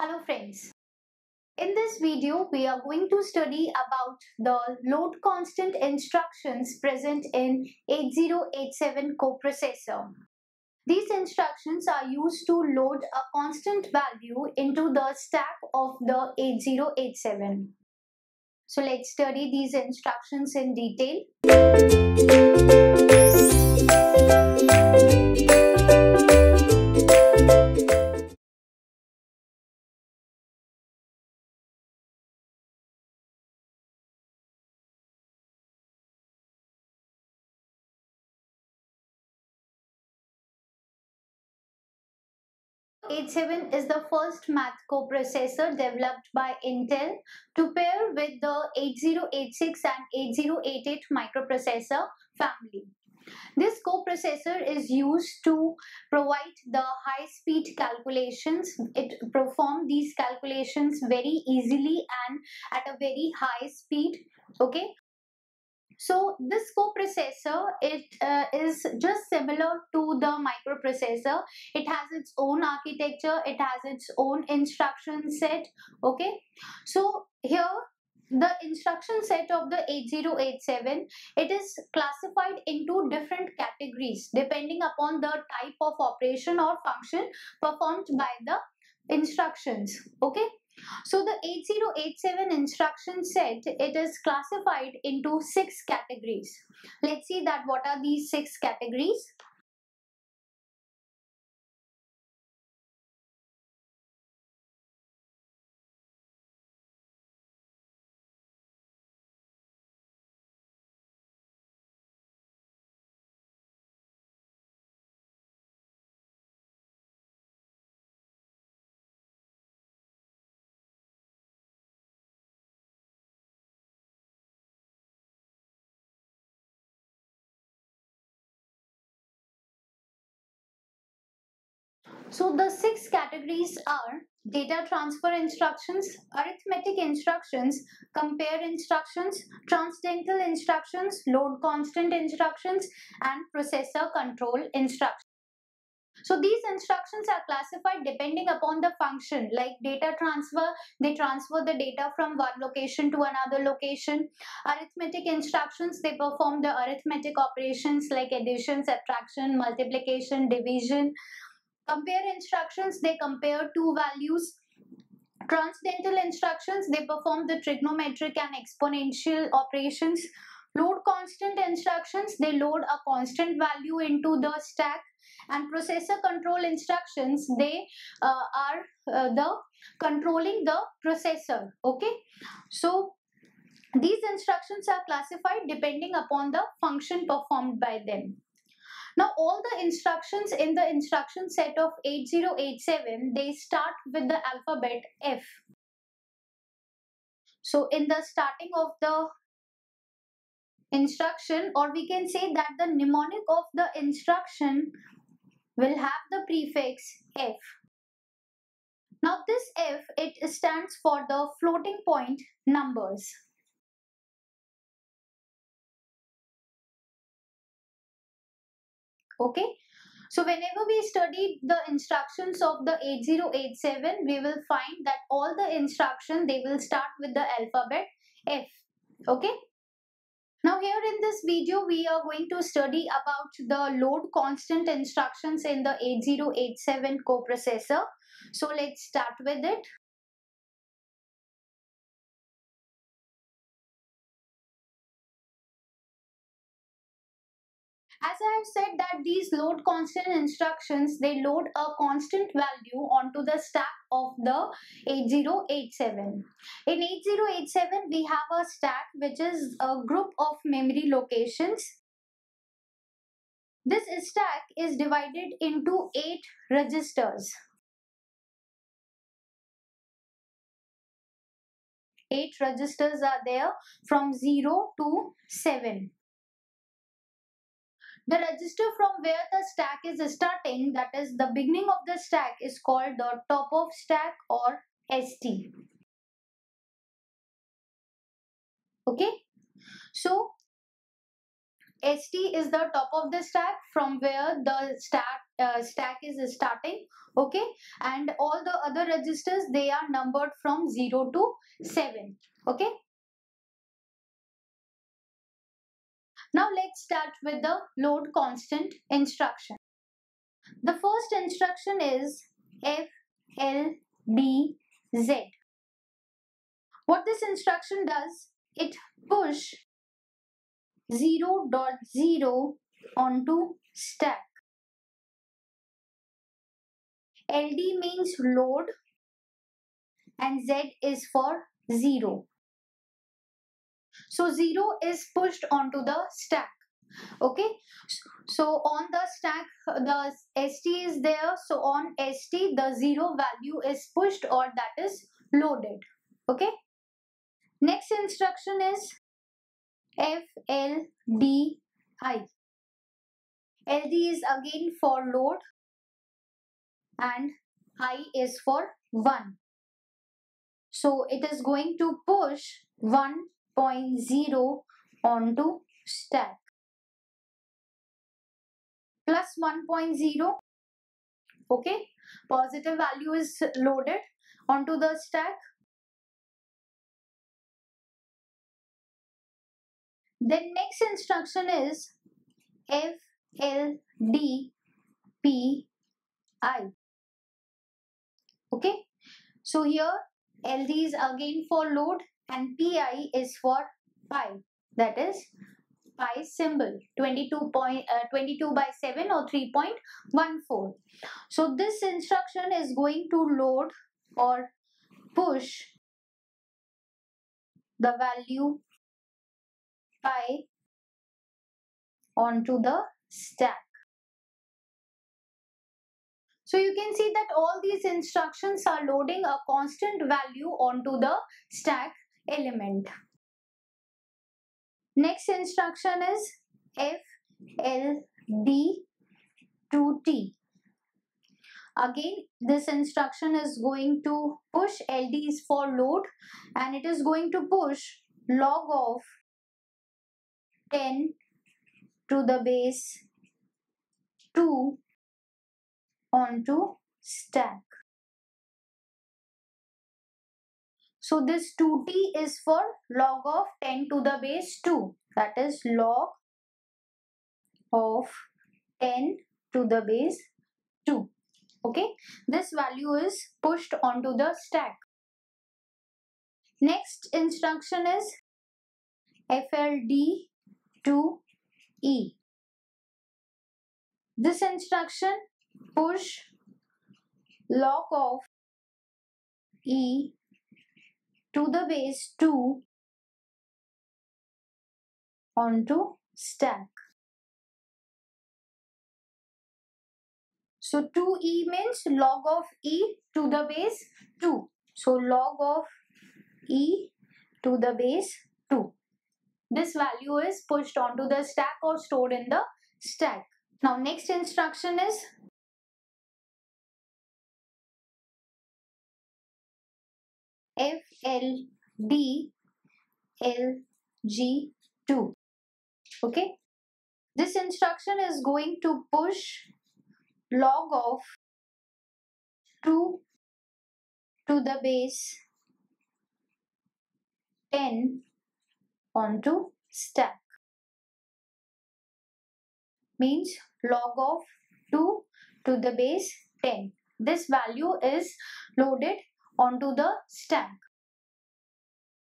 Hello friends, in this video we are going to study about the load constant instructions present in 8087 coprocessor. These instructions are used to load a constant value into the stack of the 8087. So let's study these instructions in detail. FLDZ is the first math coprocessor developed by Intel to pair with the 8086 and 8088 microprocessor family. This coprocessor is used to provide the high-speed calculations. It performs these calculations very easily and at a very high speed. Okay. So this coprocessor, it is just similar to the microprocessor. It has its own architecture. It has its own instruction set. Okay. So here the instruction set of the 8087, it is classified into different categories depending upon the type of operation or function performed by the instructions. Okay. So the 8087 instruction set, it is classified into 6 categories. Let's see that what are these 6 categories. So the 6 categories are data transfer instructions, arithmetic instructions, compare instructions, transcendental instructions, load constant instructions, and processor control instructions. So these instructions are classified depending upon the function, like data transfer, they transfer the data from one location to another location. Arithmetic instructions, they perform the arithmetic operations like addition, subtraction, multiplication, division. Compare instructions, they compare two values. Transcendental instructions, they perform the trigonometric and exponential operations. Load constant instructions, they load a constant value into the stack. And processor control instructions, they are controlling the processor. Okay. So these instructions are classified depending upon the function performed by them. Now all the instructions in the instruction set of 8087, they start with the alphabet F. So in the starting of the instruction, or we can say that the mnemonic of the instruction will have the prefix F. Now this F, it stands for the floating point numbers. Okay, so whenever we study the instructions of the 8087, we will find that all the instructions, they will start with the alphabet F. Okay, now here in this video, we are going to study about the load constant instructions in the 8087 coprocessor. So let's start with it. As I have said that these load constant instructions, they load a constant value onto the stack of the 8087. In 8087, we have a stack which is a group of memory locations. This stack is divided into 8 registers. 8 registers are there from 0 to 7. The register from where the stack is starting, that is the beginning of the stack, is called the top of stack or ST. Okay. So ST is the top of the stack from where the stack is starting, okay, and all the other registers, they are numbered from 0 to 7, okay. Now let's start with the load constant instruction. The first instruction is FLDZ. What this instruction does, it push 0.0 onto stack. LD means load and Z is for 0. So 0 is pushed onto the stack. Okay, so on the stack the ST is there, so on ST the 0 value is pushed or that is loaded. Okay, next instruction is FLDI. LD is again for load and I is for 1. So it is going to push 1.0 onto stack. Plus 1.0, okay, positive value is loaded onto the stack. Then next instruction is FLDPI, okay, so here LD is again for load and PI is for pi, that is pi symbol, 22 by 7 or 3.14. So this instruction is going to load or push the value pi onto the stack. So you can see that all these instructions are loading a constant value onto the stack element. Next instruction is FLD2T. Again, this instruction is going to push, LD is for load and it is going to push log of 10 to the base 2 onto stack. So this 2t is for log of 10 to the base 2, that is log of 10 to the base 2. Okay, this value is pushed onto the stack. Next instruction is FLD2E. This instruction push log of E to the base 2 onto stack. So 2e means log of E to the base 2. So log of E to the base 2. This value is pushed onto the stack or stored in the stack. Now next instruction is FLDLG2. Okay, this instruction is going to push log of 2 to the base 10 onto stack, means log of 2 to the base 10. This value is loaded onto the stack.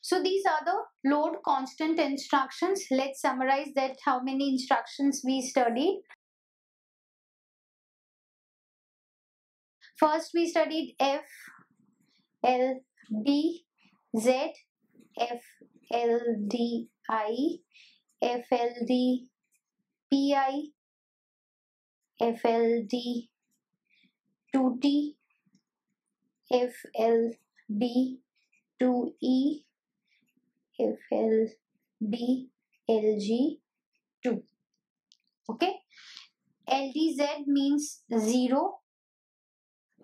So these are the load constant instructions. Let's summarize that how many instructions we studied. First we studied F, L, D, Z, F, L, D, I, F, L, D, P, I, F, L, D, 2, T, FLD2E, FLDLG2. Okay, LDZ means 0,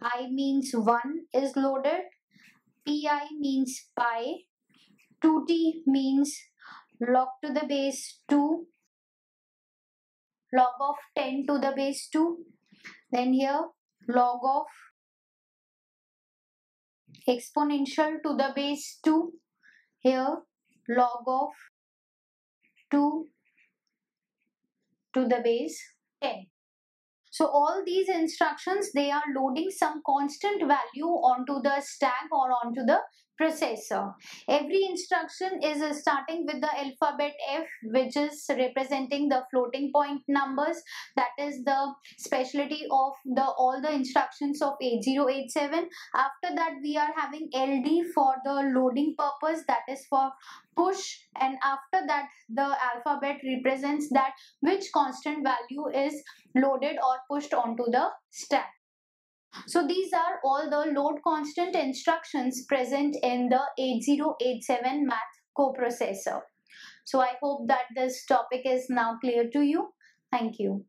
I means 1 is loaded, PI means pi, 2T means log to the base 2 log of 10 to the base 2. Then here log of exponential to the base 2. Here log of 2 to the base 10. So all these instructions, they are loading some constant value onto the stack or onto the processor. Every instruction is starting with the alphabet F, which is representing the floating point numbers. That is the specialty of all the instructions of 8087. After that, we are having LD for the loading purpose, that is for push, and after that the alphabet represents that which constant value is loaded or pushed onto the stack. So these are all the load constant instructions present in the 8087 math coprocessor. So I hope that this topic is now clear to you. Thank you.